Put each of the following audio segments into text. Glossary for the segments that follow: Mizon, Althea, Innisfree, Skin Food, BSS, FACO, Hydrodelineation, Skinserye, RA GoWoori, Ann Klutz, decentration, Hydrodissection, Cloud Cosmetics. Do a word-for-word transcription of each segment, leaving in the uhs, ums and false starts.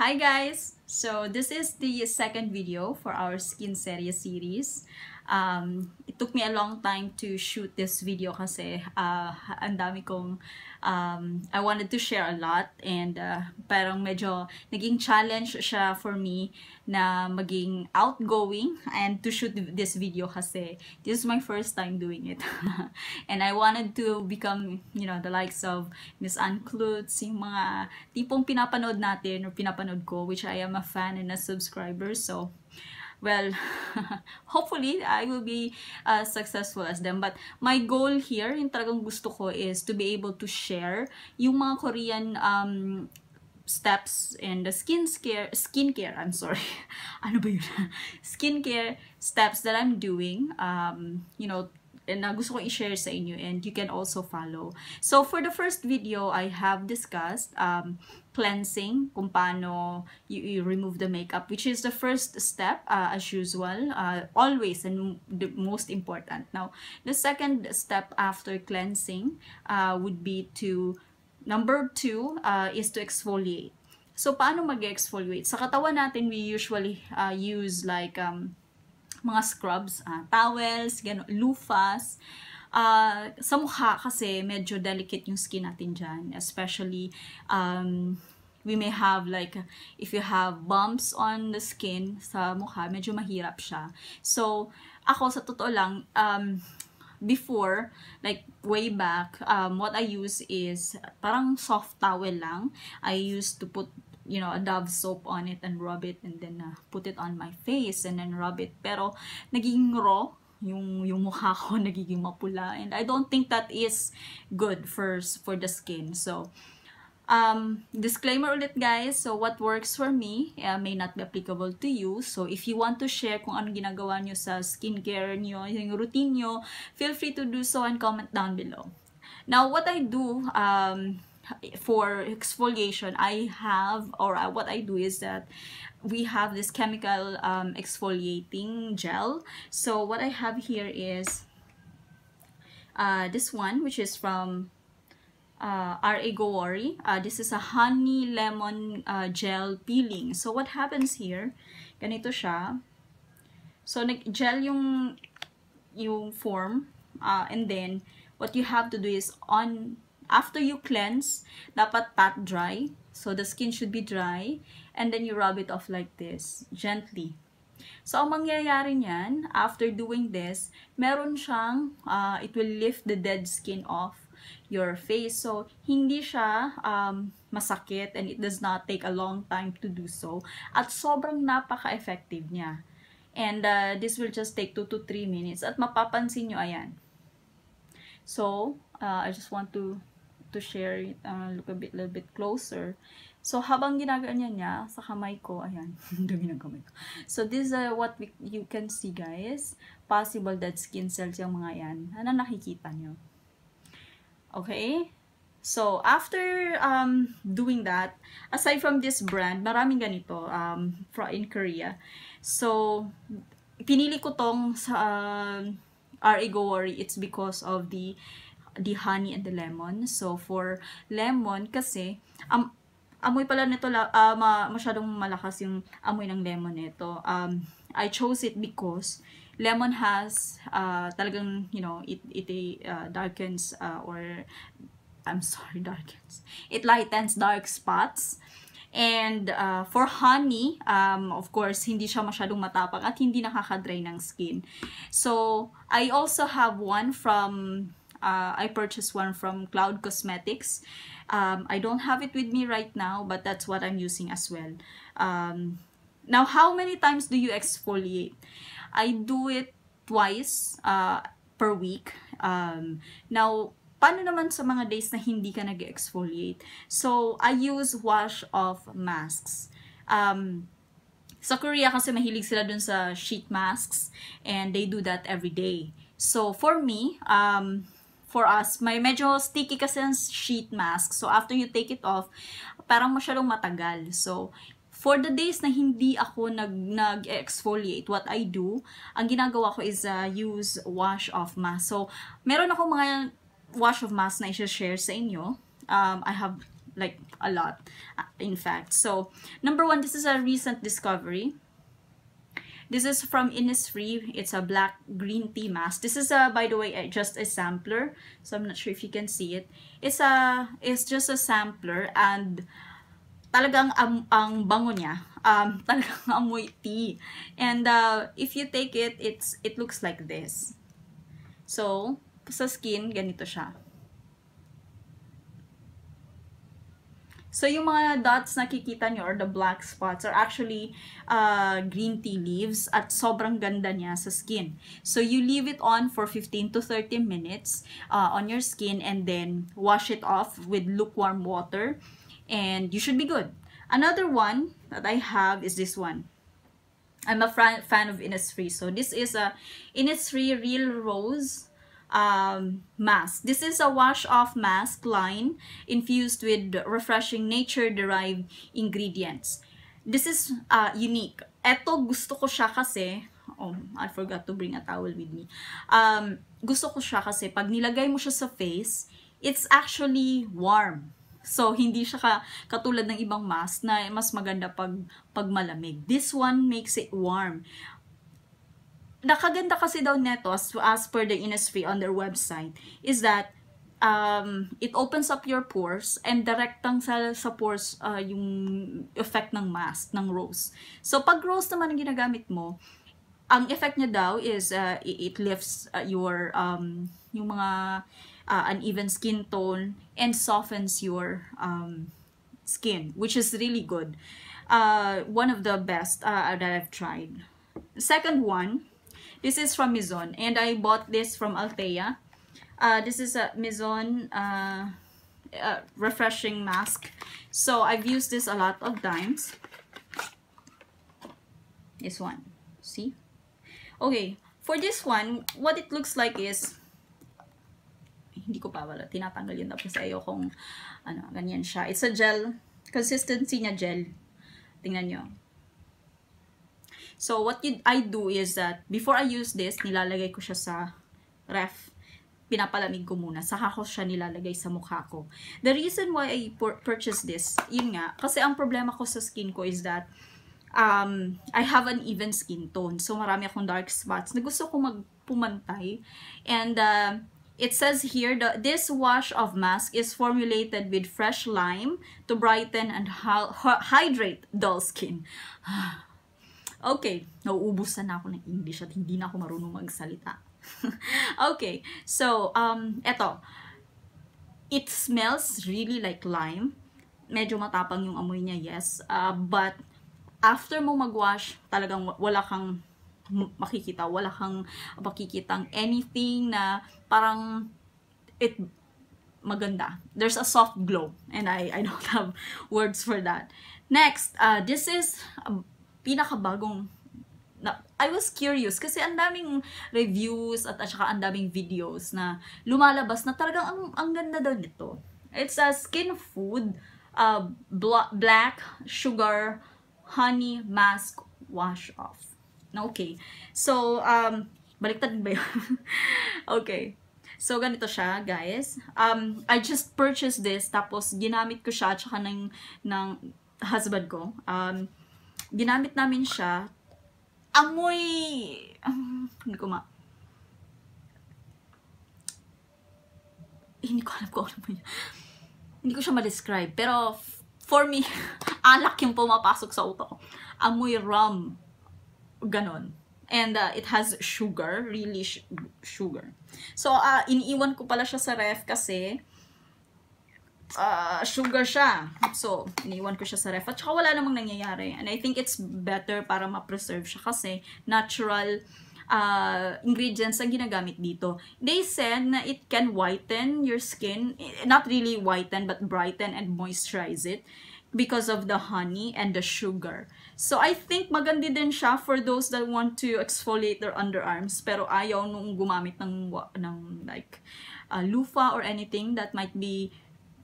Hi guys! So this is the second video for our Skin Seria series. Um, it took me a long time to shoot this video kasi uh, ang dami kong um, I wanted to share a lot, and uh, parang medyo naging challenge siya for me na maging outgoing and to shoot this video kasi this is my first time doing it. And I wanted to become, you know, the likes of Miss Ann Klutz, yung mga tipong pinapanood natin or pinapanood ko, which I am a fan and a subscriber. So well, hopefully I will be uh, successful as them. But my goal here, yung talagang gusto ko, is to be able to share yung mga Korean um, steps and the skincare, skincare, I'm sorry, ano ba yun? skincare steps that I'm doing, um, you know, na gusto kong i-share sa inyo, and you can also follow. So for the first video, I have discussed um, cleansing, kung paano you, you remove the makeup, which is the first step, uh, as usual, uh, always, and the most important. Now, the second step after cleansing uh, would be to, number two, uh, is to exfoliate. So paano mag-exfoliate? Sa katawan natin, we usually uh, use like... Um, mga scrubs, uh, towels, gano, lufas. Uh, sa mukha kasi medyo delicate yung skin natin dyan. Especially, um, we may have like, if you have bumps on the skin sa mukha, medyo mahirap siya. So, ako sa totoo lang, um, before, like way back, um, what I use is parang soft towel lang. I used to put, you know, a Dove soap on it and rub it, and then uh, put it on my face and then rub it. Pero naging raw yung yung mukha ko, nagiging mapula, and I don't think that is good for for the skin. So um disclaimer ulit guys, so what works for me uh, may not be applicable to you. So if you want to share kung anong ginagawa niyo sa skincare niyo, yung routine niyo, feel free to do so and comment down below. Now what I do um for exfoliation, I have, or what I do is that we have this chemical um, exfoliating gel. So what I have here is uh, this one, which is from uh, R A GoWoori. Uh, this is a honey lemon uh, gel peeling. So what happens here, ganito siya. So nag-gel yung, yung form, uh, and then what you have to do is on after you cleanse, dapat pat dry. So, the skin should be dry. And then you rub it off like this, gently. So, ang mangyayari niyan, after doing this, meron siyang, uh, it will lift the dead skin off your face. So, hindi siya um, masakit, and it does not take a long time to do so. At sobrang napaka-effective niya. And uh, this will just take two to three minutes. At mapapansin nyo, ayan. So, uh, I just want to to share it, uh, look a bit, little bit closer. So, habang ginagaan niya niya, sa kamay ko, ayan, dumi ng kamay ko. So, this is uh, what we, you can see, guys. Possible that skin cells yung mga yan. Ano nakikita niyo? Okay? So, after um, doing that, aside from this brand, maraming ganito um, from in Korea. So, pinili ko tong sa uh, R A GoWoori. It's because of the the honey and the lemon. So, for lemon, kasi, um, amoy pala nito, uh, masyadong malakas yung amoy ng lemon nito. Um, I chose it because lemon has, uh, talagang, you know, it, it uh, darkens, uh, or, I'm sorry, darkens. It lightens dark spots. And uh, for honey, um, of course, hindi siya masyadong matapang at hindi nakakadry ng skin. So, I also have one from... Uh, I purchased one from Cloud Cosmetics. Um, I don't have it with me right now, but that's what I'm using as well. Um, now, how many times do you exfoliate? I do it twice uh, per week. Um, now, paano naman sa mga days na hindi ka nag-exfoliate? So, I use wash-off masks. Um... Sa Korea kasi mahilig sila dun sa sheet masks, and they do that every day. So for me, um, for us, may medyo sticky kasi ang sheet mask. So after you take it off, parang masyadong matagal. So for the days na hindi ako nag-exfoliate, what I do, ang ginagawa ko is uh, use wash-off mask. So meron ako mga wash-off mask na i-share sa inyo. Um, I have like a lot, in fact. So number one, this is a recent discovery. This is from Innisfree. It's a black green tea mask. This is a, by the way, just a sampler. So I'm not sure if you can see it. It's a, it's just a sampler, and talagang ang, ang bango niya. Um, talagang amoy tea. And uh, if you take it, it's it looks like this. So sa skin, ganito siya. So, yung mga dots na nakikita nyo or the black spots are actually uh, green tea leaves, at sobrang ganda niya sa skin. So, you leave it on for fifteen to thirty minutes uh, on your skin, and then wash it off with lukewarm water, and you should be good. Another one that I have is this one. I'm a fan of Innisfree. So, this is a Innisfree Real Rose Um, mask. This is a wash-off mask line infused with refreshing nature-derived ingredients. This is uh, unique. Eto gusto ko siya kasi, oh, I forgot to bring a towel with me. Um, gusto ko siya kasi pag nilagay mo siya sa face, it's actually warm. So, hindi siya ka, katulad ng ibang mask na mas maganda pag, pag malamig. This one makes it warm. Nakaganda kasi daw neto, as, as per the Innisfree on their website, is that um, it opens up your pores, and direktang sa, sa pores uh, yung effect ng mask, ng rose. So, pag rose naman ang ginagamit mo, ang effect niya daw is uh, it lifts uh, your, um, yung mga uh, uneven skin tone, and softens your um, skin, which is really good. Uh, one of the best uh, that I've tried. Second one, this is from Mizon, and I bought this from Althea. Uh, this is a Mizon uh, uh, refreshing mask. So I've used this a lot of times. This one, see? Okay, for this one, what it looks like is, hindi ko pa wala, tinatanggal yun dapat sa iyo kung ano, ganyan siya. It's a gel, consistency niya gel. Tingnan nyo. So, what you, I do is that, before I use this, nilalagay ko siya sa ref. Pinapalamig ko muna. Saka ko siya nilalagay sa mukha ko. The reason why I purchased this, yun nga, kasi ang problema ko sa skin ko is that, um, I have an even skin tone. So, marami akong dark spots na gusto ko magpumantay. And, uh, it says here, the, this wash of mask is formulated with fresh lime to brighten and hydrate dull skin. Okay, nauubusan na ako ng English at hindi na ako marunong magsalita. Okay, so, um, eto. It smells really like lime. Medyo matapang yung amoy niya, yes. Uh, but, after mo mag-wash, talagang wala kang makikita. Wala kang makikitang anything na parang it maganda. There's a soft glow. And I, I don't have words for that. Next, uh, this is... Uh, pinakabagong, na, I was curious kasi ang daming reviews at at saka ang daming videos na lumalabas na talagang ang, ang ganda daw nito. It's a Skin Food uh, Black Sugar Honey Mask Wash Off. Okay. So, um, baliktad ba yun? Okay. So, ganito siya, guys. Um, I just purchased this, tapos ginamit ko siya at saka ng, ng husband ko. Um, Ginamit namin siya. Amoy... Um, hindi ko ma... Hindi ko alam kung ano yun. Hindi ko siya ma-describe. Pero, for me, alak yung pumapasok sa utak ko. Amoy rum. Ganon. And uh, it has sugar. Really sh sugar. So, uh, iniiwan ko pala siya sa ref kasi... Uh, sugar siya. So, iniwan ko siya sa ref. At saka wala namang nangyayari. And I think it's better para ma-preserve siya kasi natural uh, ingredients ang ginagamit dito. They said na it can whiten your skin. Not really whiten, but brighten and moisturize it because of the honey and the sugar. So, I think maganda din siya for those that want to exfoliate their underarms pero ayaw nung gumamit ng, ng like uh, loofah or anything that might be,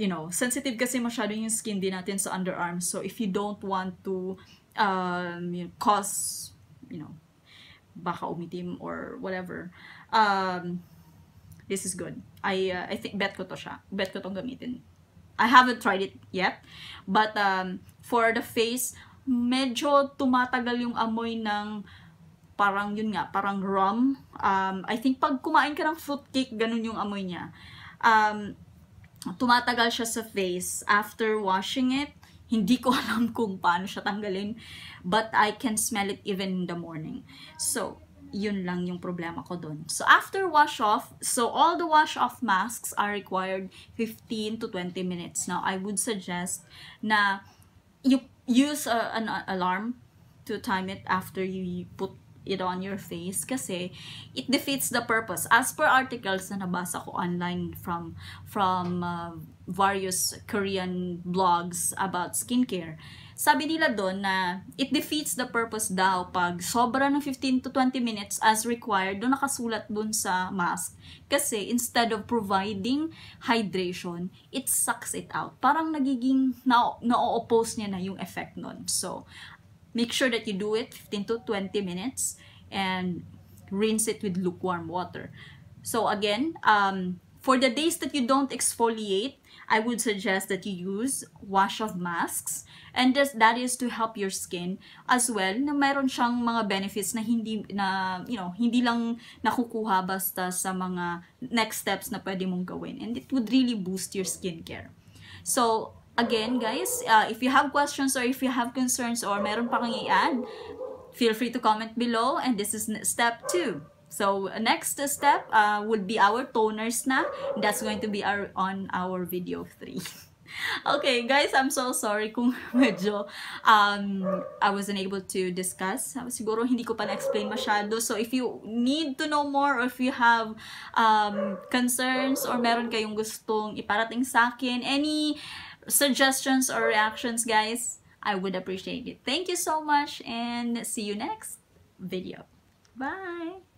you know, sensitive kasi masyado yung skin din natin sa underarms. So, if you don't want to um, you know, cause, you know, baka umitim or whatever, um, this is good. I, uh, I think bet ko to siya. Bet ko tong gamitin. I haven't tried it yet. But um, for the face, medyo tumatagal yung amoy ng parang yun nga, parang rum. Um, I think pag kumain ka ng fruitcake, ganun yung amoy niya. Um, tumatagal siya sa face. After washing it, hindi ko alam kung paano siya tanggalin. But I can smell it even in the morning. So, yun lang yung problema ko dun. So, after wash-off, so all the wash-off masks are required fifteen to twenty minutes. Now, I would suggest na you use a, an alarm to time it after you put it on your face kasi it defeats the purpose. As per articles na nabasa ko online from from uh, various Korean blogs about skincare, sabi nila doon na it defeats the purpose daw pag sobra ng fifteen to twenty minutes as required, doon nakasulat doon sa mask. Kasi instead of providing hydration, it sucks it out. Parang nagiging na-oppose niya na yung effect nun. So, make sure that you do it fifteen to twenty minutes and rinse it with lukewarm water. So again, um, for the days that you don't exfoliate, I would suggest that you use wash-off masks. And this, that is to help your skin as well. Na mayroon siyang mga benefits na hindi, na, you know, hindi lang nakukuha basta sa mga next steps na pwede mong gawin. And it would really boost your skincare. So, again, guys, uh, if you have questions or if you have concerns or meron pa kang i-add, feel free to comment below. And this is step two. So, next step uh, would be our toners na. That's going to be our on our video three. Okay, guys, I'm so sorry kung medyo um, I wasn't able to discuss. Siguro hindi ko pa na-explain masyado. So, if you need to know more or if you have um, concerns or meron kayong gustong iparating sa akin, any suggestions or reactions, guys, I would appreciate it. Thank you so much and see you next video. Bye!